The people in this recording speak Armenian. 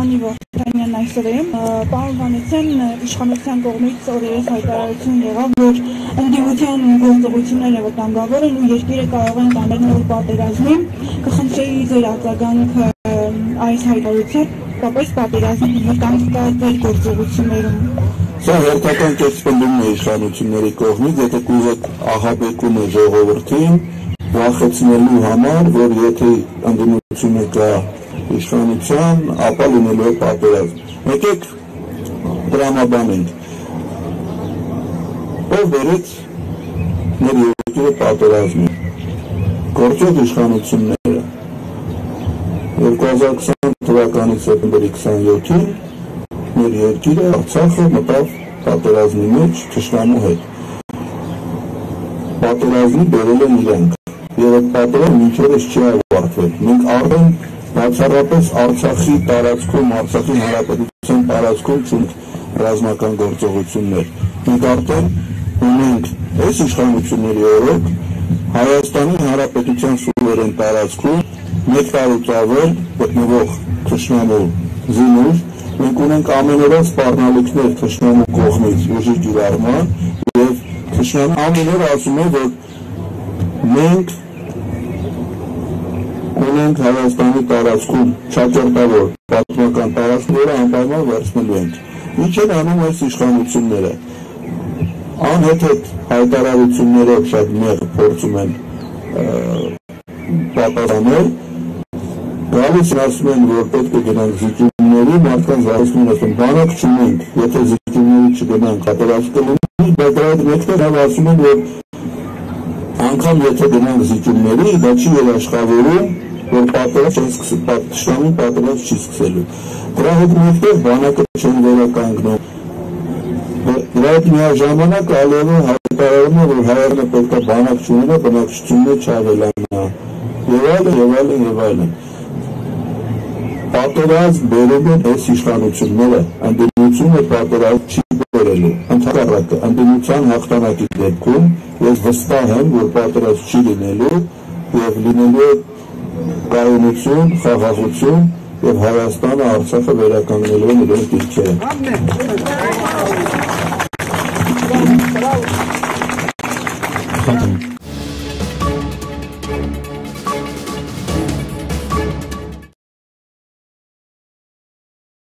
Anivo tanyanaysarim barvanetsen ishxonatsan doğma iqtisodiy saytaratin yig'am vor individual go'zalliklarga votangavor u yerga qarag'an tandan olib bordirasnim qanchalik zararlagan ay saytaratin kapes papirazmi yig'amda go'zalliklarga Sen erkekten kesbendimle işhanetçileri kovmuş, zaten kuzak ahabekune joğurtin, vaxetsinelu hamar, var yete andimutçineka işhanetçan, apalunelu paperaz. Mekek drama banın. O beret nereye paperaz mı? Korkut işhanetçileri. Kazakistan tıvakanı september 97. Երկիրը Արցախը մտավ պատերազմի մեջ թշնամու հետ։ Պատերազմի բերել են իրանք։ Եվ այդ պատերազմը ինչպես չի ավարտվել։ Մենք արդեն բացառապես Արցախի տարածքում, Արցախի հանրապետության տարածքում ցույց ռազմական գործողություններ։ Մենք արդեն ունենք այս իշխանությունների օրոք Հայաստանի հանրապետության սուվերեն տարածքում մեկ տարուց ավել գտնվող թշնամու զինուր Մենք ունենք ամենօրյա սպառնալիքներ թշնամու կողմից ուժի գիրառման և թշնամու ամենօր ասում է, որ մենք ունենք Հայաստանի տարածքում չաճարտավոր պատմական տարածքները անպայման վերցնելու ենք։ Ինչ են անում այս իշխանությունները։ Անհետ-հետ հայտարարություններով շատ մեղմ փորձում են պատասխանել, գալիս ասում են, որ պետք է գնանք զիջում Մարդկանց վարսնում ասում, բանակ չունենք, եթե զիկումների չգնանք, ապերասկլումի, բետրայդ մեկտեր հավասում են, որ անգամ եթե գնանք զիկումների, դա չի էլ աշխավորում, որ տշտամին պատրած չի սկսելու։ Դրա հետ մեկտեր բանակը չեն վերականգնում։ Դրա հետ միաժամանակ ալևը հայտարարում է, որ հայարը պետք է բանակ չունենա, բնակչությունը չավելանա։ Եվ այլն Պատերազմ բերել են այս իշխանությունները, ընդդիմությունը պատերազմ չի բերելու։ Ընդհակառակը, ընդդիմության հաղթանակի դեպքում ես վստահ եմ, որ պատերազմ չի լինելու և լինելու է կայունություն, խաղաղություն և Հայաստանը Արցախը վերականգնելու են իրենց դիրքերը։